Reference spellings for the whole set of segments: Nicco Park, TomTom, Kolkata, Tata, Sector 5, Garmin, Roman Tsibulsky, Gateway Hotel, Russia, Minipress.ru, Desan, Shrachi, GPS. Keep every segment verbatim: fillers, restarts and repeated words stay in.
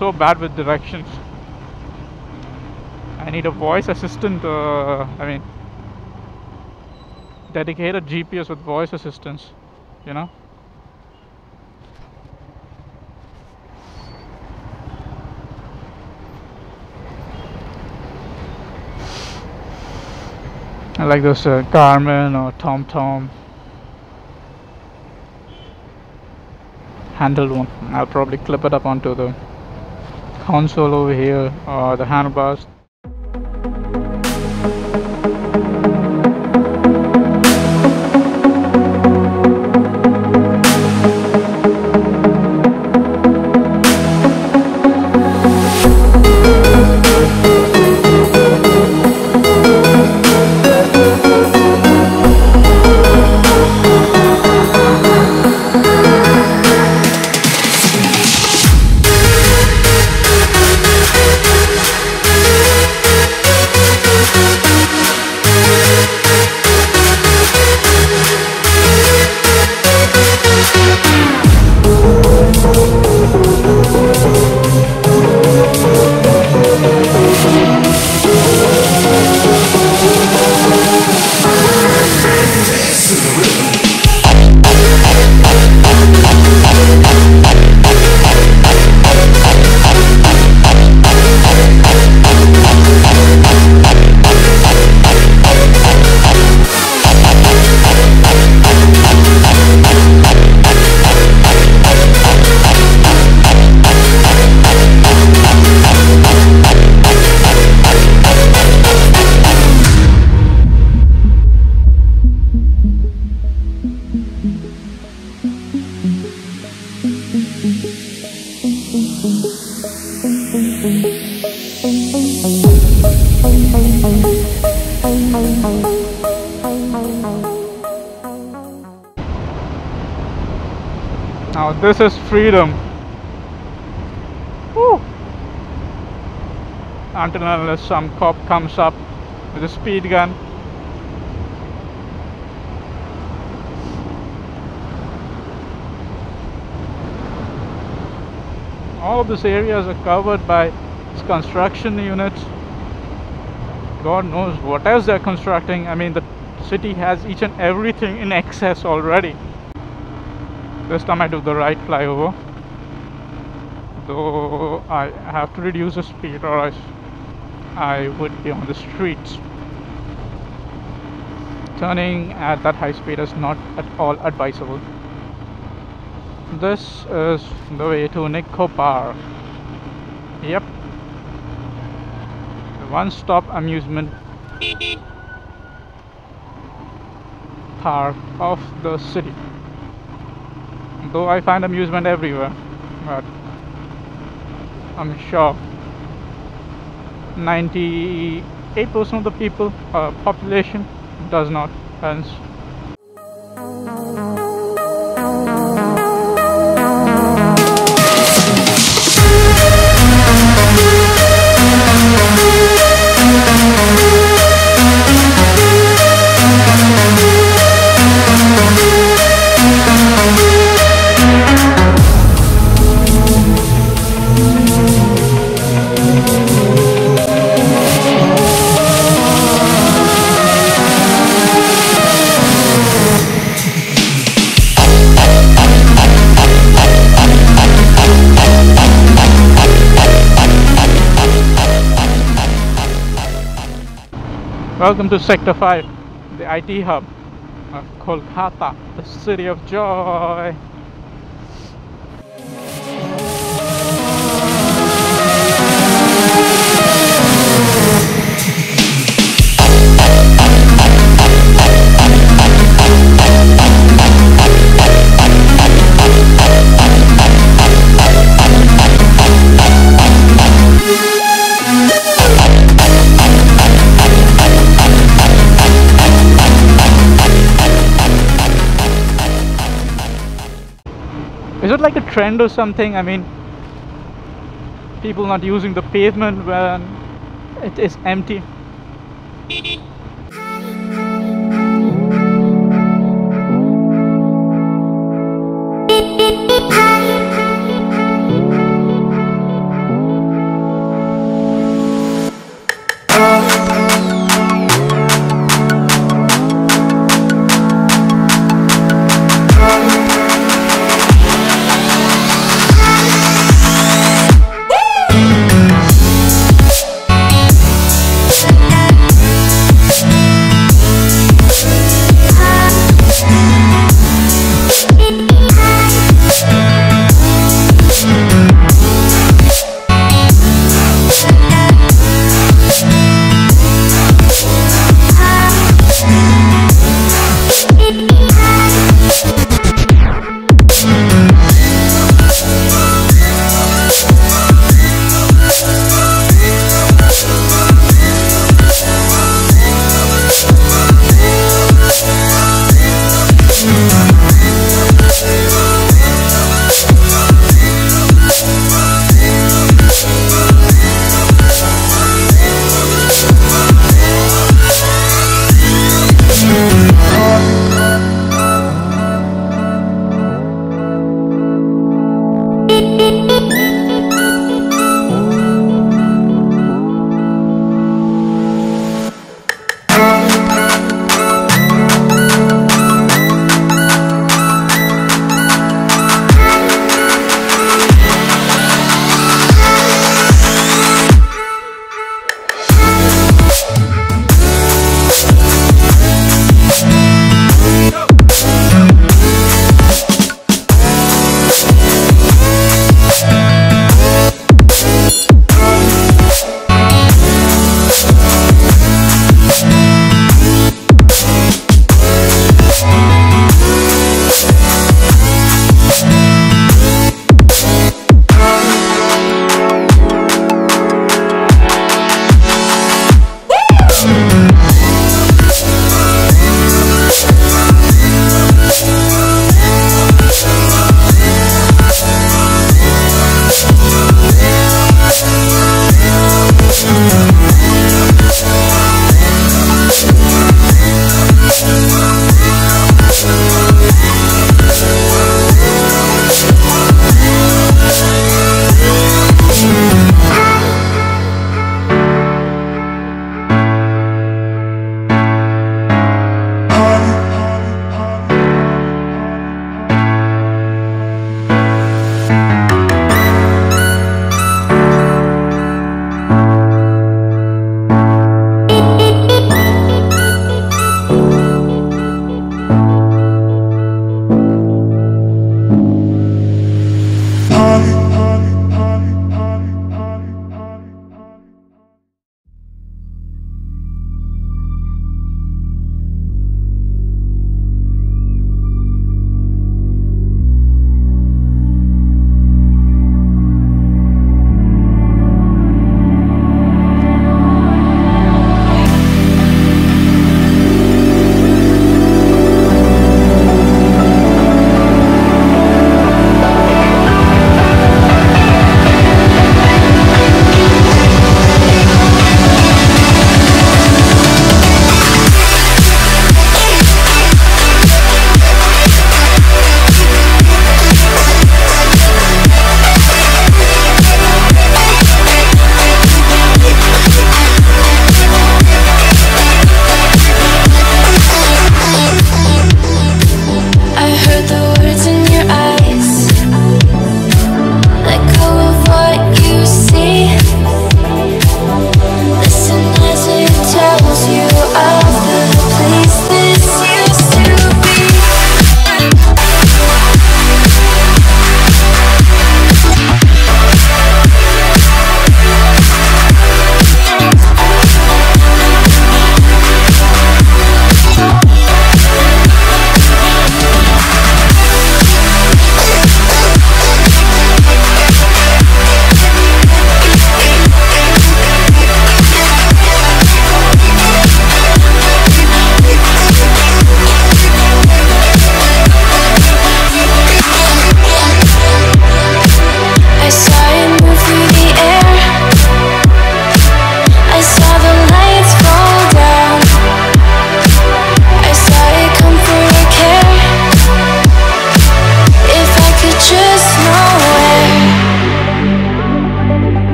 so bad with directions. I need a voice assistant, uh, I mean, dedicated G P S with voice assistance, you know. I like those uh, Garmin or TomTom handled one. I'll probably clip it up onto the console over here or the handlebars. Now this is freedom. Woo. Until and unless some cop comes up with a speed gun. All of these areas are covered by construction units. God knows what else they're constructing. I mean, the city has each and everything in excess already. This time I do the right flyover, though I have to reduce the speed or I, I would be on the streets. Turning at that high speed is not at all advisable. This is the way to Nicco Park. Yep, the one-stop amusement park of the city. Though I find amusement everywhere, but I'm sure ninety-eight percent of the people, uh, population, does not. Hence, welcome to Sector five, the I T hub of Kolkata, the city of joy. Is it like a trend or something? I mean, people not using the pavement when it is empty.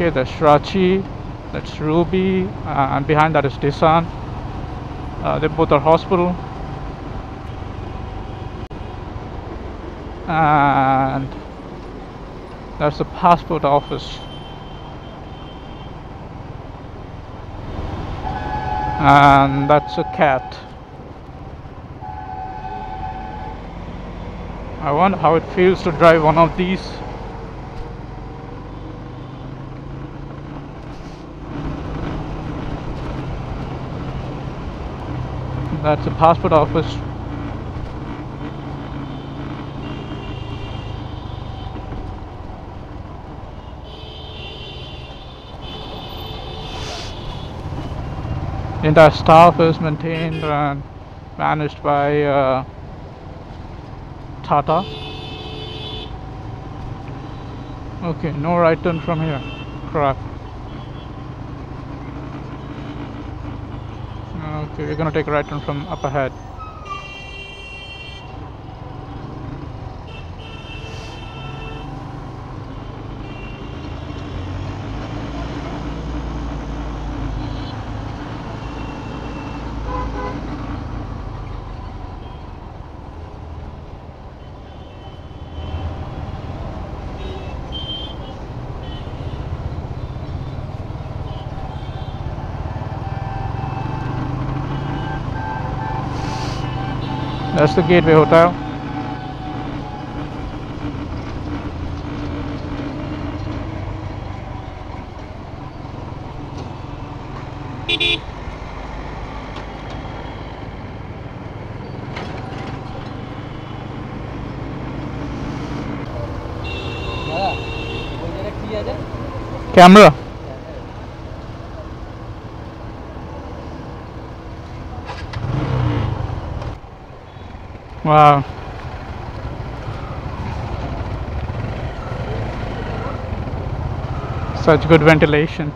Okay, that's Shrachi, that's Ruby, uh, and behind that is Desan. Uh, they both are hospital. And that's the passport office. And that's a cat. I wonder how it feels to drive one of these. That's the passport office. The entire staff is maintained and managed by uh, Tata. Okay, no right turn from here. Crap. Okay, we're gonna take a right turn from up ahead. That's the Gateway Hotel. Camera. Wow. Such good ventilation.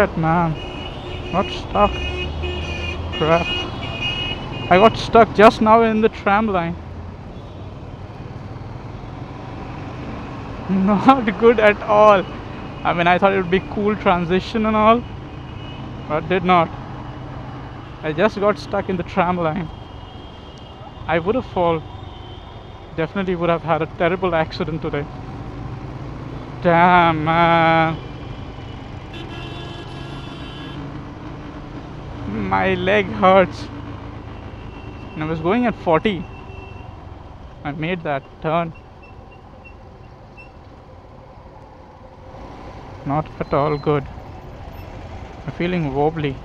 Shit, man, got stuck. Crap, I got stuck just now in the tram line. Not good at all. I mean, I thought it would be cool transition and all, but did not. I just got stuck in the tram line. I would have fallen. Definitely would have had a terrible accident today. Damn, man. My leg hurts. And I was going at forty. I made that turn. Not at all good. I'm feeling wobbly.